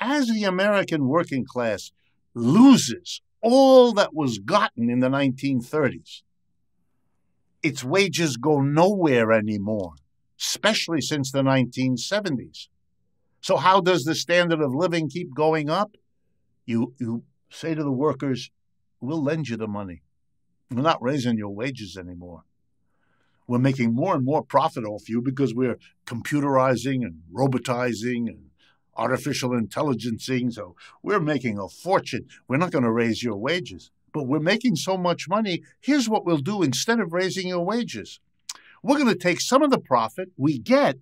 as the American working class loses all that was gotten in the 1930s, its wages go nowhere anymore, especially since the 1970s. So how does the standard of living keep going up? You say to the workers, we'll lend you the money. We're not raising your wages anymore. We're making more and more profit off you because we're computerizing and robotizing and artificial intelligencing. So we're making a fortune. We're not going to raise your wages. But we're making so much money, here's what we'll do instead of raising your wages. We're going to take some of the profit we get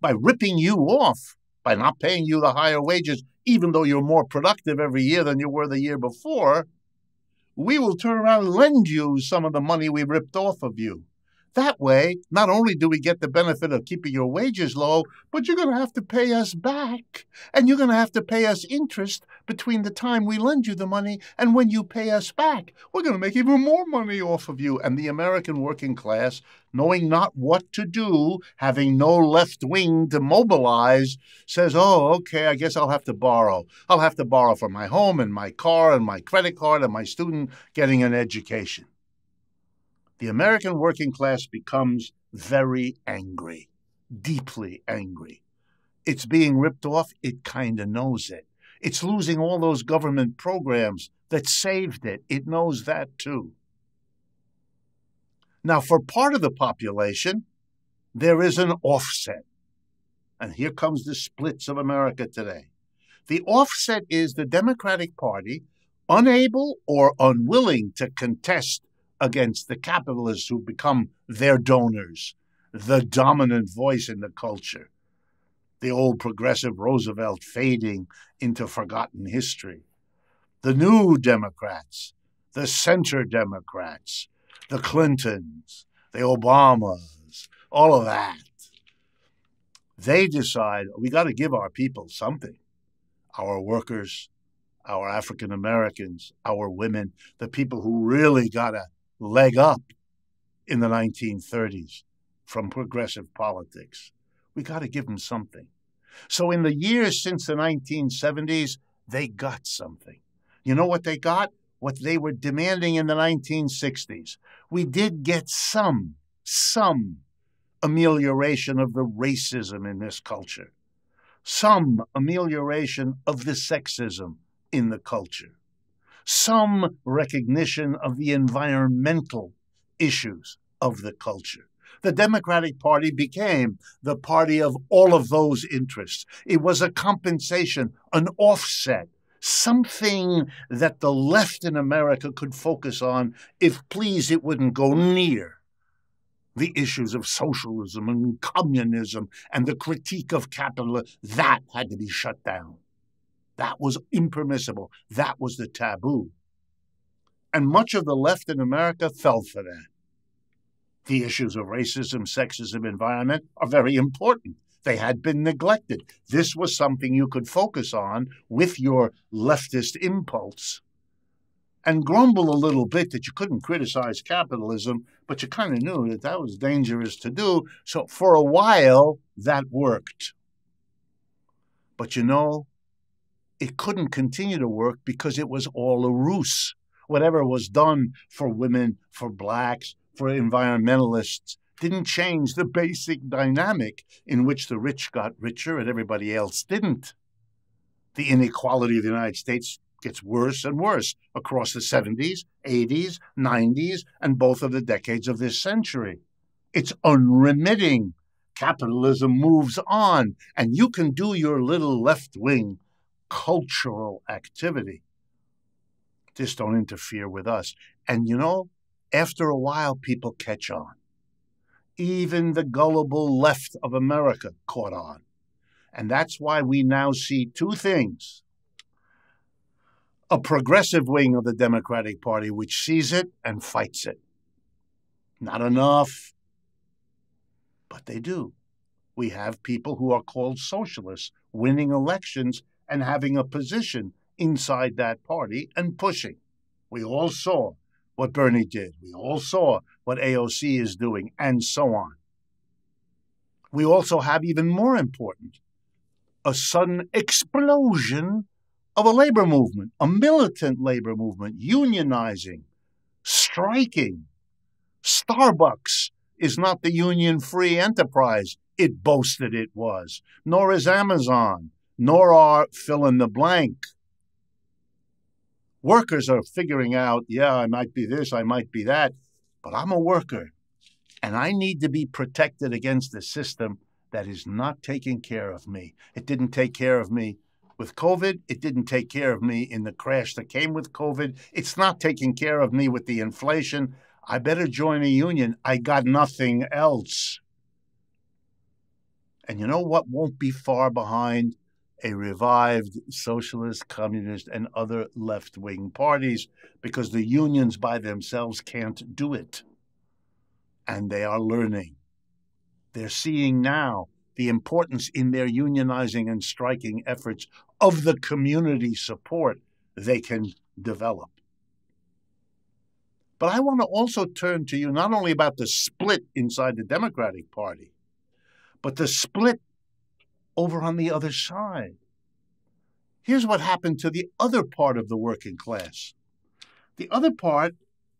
by ripping you off, by not paying you the higher wages, even though you're more productive every year than you were the year before. We will turn around and lend you some of the money we ripped off of you. That way, not only do we get the benefit of keeping your wages low, but you're going to have to pay us back, and you're going to have to pay us interest between the time we lend you the money and when you pay us back. We're going to make even more money off of you. And the American working class, knowing not what to do, having no left wing to mobilize, says, oh, okay, I guess I'll have to borrow. I'll have to borrow for my home and my car and my credit card and my student getting an education. The American working class becomes very angry, deeply angry. It's being ripped off. It kind of knows it. It's losing all those government programs that saved it. It knows that too. Now, for part of the population, there is an offset. And here comes the splits of America today. The offset is the Democratic Party, unable or unwilling to contest against the capitalists who become their donors, the dominant voice in the culture, the old progressive Roosevelt fading into forgotten history, the new Democrats, the center Democrats, the Clintons, the Obamas, all of that. They decide, we got to give our people something, our workers, our African Americans, our women, the people who really got to leg up in the 1930s from progressive politics. We got to give them something. So in the years since the 1970s, they got something. You know what they got? What they were demanding in the 1960s. We did get some amelioration of the racism in this culture, some amelioration of the sexism in the culture, some recognition of the environmental issues of the culture. The Democratic Party became the party of all of those interests. It was a compensation, an offset, something that the left in America could focus on if, please, it wouldn't go near the issues of socialism and communism and the critique of capitalism. That had to be shut down. That was impermissible. That was the taboo. And much of the left in America fell for that. The issues of racism, sexism, environment are very important. They had been neglected. This was something you could focus on with your leftist impulse and grumble a little bit that you couldn't criticize capitalism, but you kind of knew that that was dangerous to do. So for a while, that worked. But you know, it couldn't continue to work because it was all a ruse. Whatever was done for women, for blacks, for environmentalists, didn't change the basic dynamic in which the rich got richer and everybody else didn't. The inequality of the United States gets worse and worse across the 70s, 80s, 90s, and both of the decades of this century. It's unremitting. Capitalism moves on, and you can do your little left-wing cultural activity. Just don't interfere with us. And you know, after a while, people catch on. Even the gullible left of America caught on. And that's why we now see two things. A progressive wing of the Democratic Party, which sees it and fights it. Not enough, but they do. We have people who are called socialists winning elections and having a position inside that party and pushing. We all saw what Bernie did. We all saw what AOC is doing, and so on. We also have, even more important, a sudden explosion of a labor movement, a militant labor movement, unionizing, striking. Starbucks is not the union-free enterprise it boasted it was, nor is Amazon, nor are fill-in-the-blank. Workers are figuring out, yeah, I might be this, I might be that, but I'm a worker, and I need to be protected against a system that is not taking care of me. It didn't take care of me with COVID. It didn't take care of me in the crash that came with COVID. It's not taking care of me with the inflation. I better join a union. I got nothing else. And you know what won't be far behind? A revived socialist, communist, and other left-wing parties, because the unions by themselves can't do it. And they are learning. They're seeing now the importance in their unionizing and striking efforts of the community support they can develop. But I want to also turn to you not only about the split inside the Democratic Party, but the split over on the other side. Here's what happened to the other part of the working class. The other part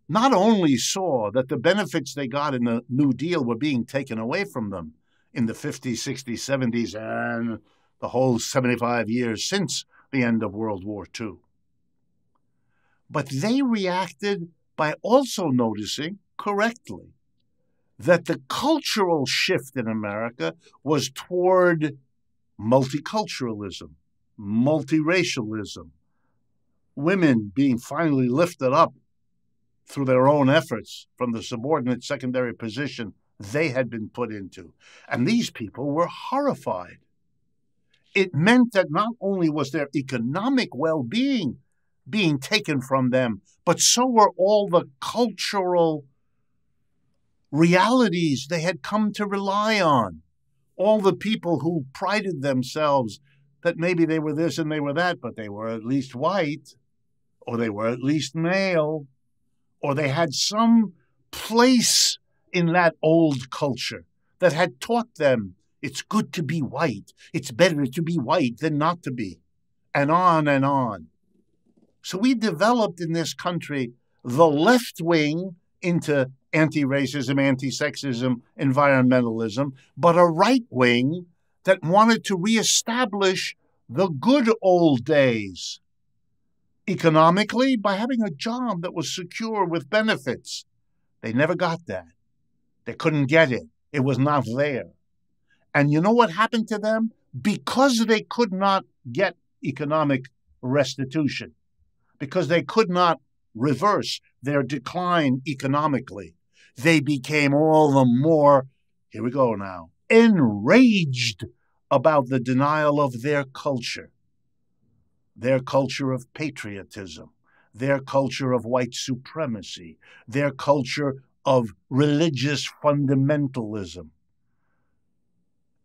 not only saw that the benefits they got in the New Deal were being taken away from them in the 50s, 60s, 70s, and the whole 75 years since the end of World War II, but they reacted by also noticing correctly that the cultural shift in America was toward multiculturalism, multiracialism, women being finally lifted up through their own efforts from the subordinate secondary position they had been put into. And these people were horrified. It meant that not only was their economic well-being being taken from them, but so were all the cultural realities they had come to rely on. All the people who prided themselves that maybe they were this and they were that, but they were at least white, or they were at least male, or they had some place in that old culture that had taught them it's good to be white, it's better to be white than not to be, and on and on. So we developed in this country the left wing into anti-racism, anti-sexism, environmentalism, but a right wing that wanted to reestablish the good old days economically by having a job that was secure with benefits. They never got that. They couldn't get it. It was not there. And you know what happened to them? Because they could not get economic restitution, because they could not reverse their decline economically, they became all the more, here we go now, enraged about the denial of their culture of patriotism, their culture of white supremacy, their culture of religious fundamentalism.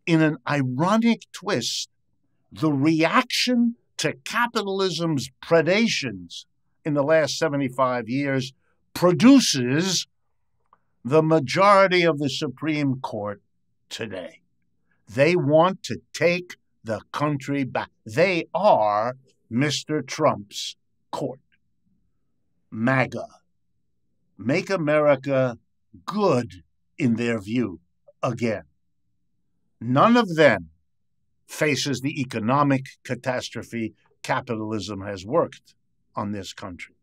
In an ironic twist, the reaction to capitalism's predations in the last 75 years produces the majority of the Supreme Court today. They want to take the country back. They are Mr. Trump's court. MAGA. Make America good, in their view, again. None of them faces the economic catastrophe capitalism has worked on this country.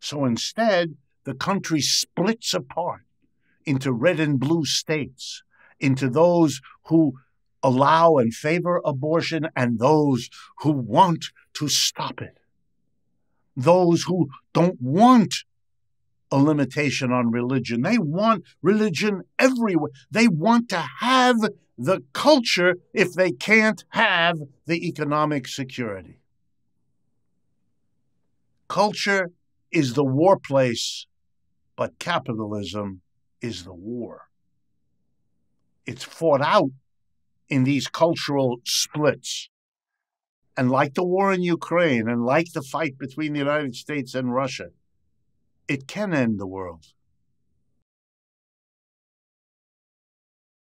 So instead, the country splits apart into red and blue states, into those who allow and favor abortion and those who want to stop it, those who don't want a limitation on religion. They want religion everywhere. They want to have the culture if they can't have the economic security. Culture is the war place, but capitalism is the war. It's fought out in these cultural splits. And like the war in Ukraine and like the fight between the United States and Russia, it can end the world.